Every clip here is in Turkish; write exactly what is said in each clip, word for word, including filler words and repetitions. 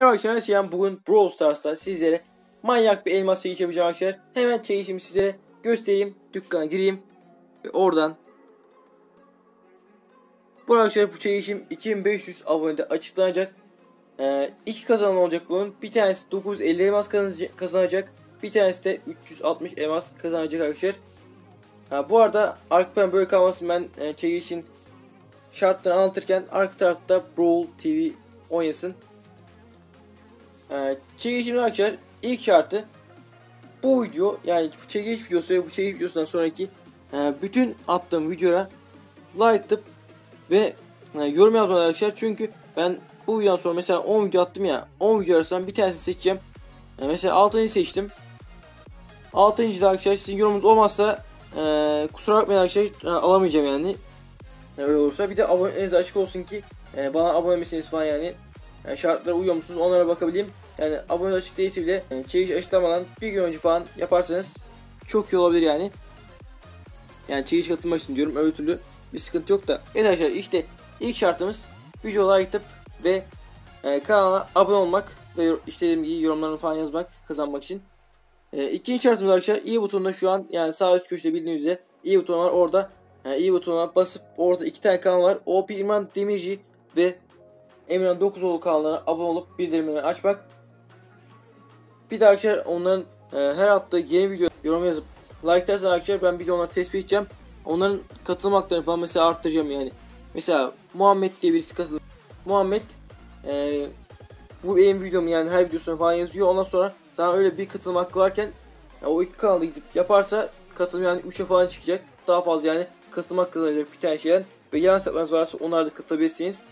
Arkadaşlar bugün Brawl Stars'ta sizlere manyak bir elmas çeyiş yapacağım arkadaşlar. Hemen çeyişimi sizlere göstereyim. Dükkana gireyim ve oradan bu arkadaşlar bu çeyişim iki bin beş yüz abonede açıklanacak. Ee, iki kazanan olacak bunun. Bir tanesi dokuz yüz elli elmas kazanacak. Bir tanesi de üç yüz altmış elmas kazanacak arkadaşlar. Ha, bu arada arka böyle kalmasın, ben e, çeyişin şartlarını anlatırken arka tarafta Brawl T V oynasın. Ee, çekilişimde arkadaşlar ilk şartı bu video, yani bu çekiliş videosu ve bu çekiliş videosundan sonraki e, bütün attığım videoya like atıp ve e, yorum yapmalar arkadaşlar, çünkü ben bu videodan sonra mesela on video attım ya, on video arasından bir tanesini seçeceğim. E, mesela altıncıyı seçtim, altıncı da arkadaşlar sizin yorumunuz olmazsa e, kusura bakmayın arkadaşlar, alamayacağım yani. E, öyle olursa bir de aboneniz açık olsun ki e, bana abone misiniz falan yani. Yani şartlara uyuyor musunuz, onlara bakabileyim. Yani abone açık değilse bile yani çekiliş açıklamadan bir gün önce falan yaparsanız çok iyi olabilir yani. Yani çekiliş katılmak için diyorum, öyle türlü bir sıkıntı yok da. Evet arkadaşlar, işte ilk şartımız videolara gidip ve e, kanala abone olmak ve işte dediğim gibi yorumlarını falan yazmak kazanmak için. E, ikinci şartımız arkadaşlar iyi butonunda şu an, yani sağ üst köşede bildiğiniz üzere iyi buton var orada. Yani iyi butonuna basıp orada iki tane kanal var. O P İrman Demirci ve Emirhan dokuz Dokuzoğlu kanallarına abone olup bildirimleri açmak. Bir de arkadaşlar onların e, her attığı yeni video yorum yazıp like derseniz arkadaşlar ben bir de onları tespit edeceğim. Onların katılım haklarını falan mesela arttıracağım yani. Mesela Muhammed diye birisi katılıyor. Muhammed e, bu benim videom yani her videosuna falan yazıyor. Ondan sonra sana öyle bir katılım hakkı varken yani o iki kanalda gidip yaparsa katılım yani üçe falan çıkacak. Daha fazla yani katılım hakkı kazanacak bir tane şeyden. Ve yan hesaplarınız varsa onlar da katılabilirsiniz.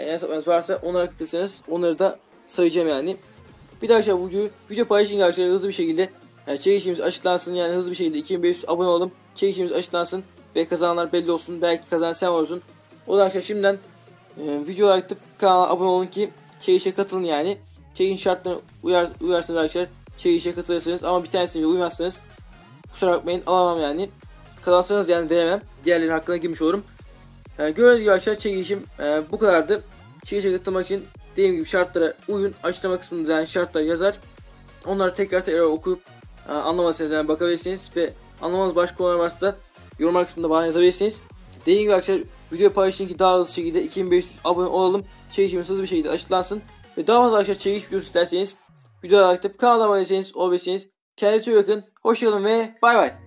Yani hesaplarınız varsa onları katılırsanız onları da sayacağım yani. Bir de arkadaşlar bu videoyu video paylaşın arkadaşlar hızlı bir şekilde. Yani çekilişimiz açıklansın, yani hızlı bir şekilde iki bin beş yüz abone olalım. Çekilişimiz açıklansın ve kazananlar belli olsun. Belki kazanan sen olursun. O da arkadaşlar şimdiden e, videoya atıp kanala abone olun ki çekilişe katılın yani. Çekiliş şartlarına uyar, uyarsanız arkadaşlar çekilişe katılırsınız, ama bir tanesine uymazsanız kusura bakmayın alamam yani. Kazansanız yani veremem. Diğerlerinin hakkına girmiş olurum. Yani gördüğünüz gibi arkadaşlar çekilişim e, bu kadardı. Çekilişe katılmak için dediğim gibi şartlara uyun. Açıklama kısmında yani şartlar yazar. Onları tekrar tekrar okuyup e, anlamadıysanız yani bakabilirsiniz ve anlamanız başka konular varsa da yorumlar kısmında bana yazabilirsiniz. Dediğim gibi arkadaşlar video paylaşın ki daha hızlı şekilde iki bin beş yüz abone olalım. Çekilişimiz hızlı bir şekilde açıklansın. Ve daha fazla arkadaşlar çekiliş videosu isterseniz videoya like atıp kanala abone değilseniz olabilirsiniz. Kendinize iyi bakın. Hoşçakalın ve bay bay.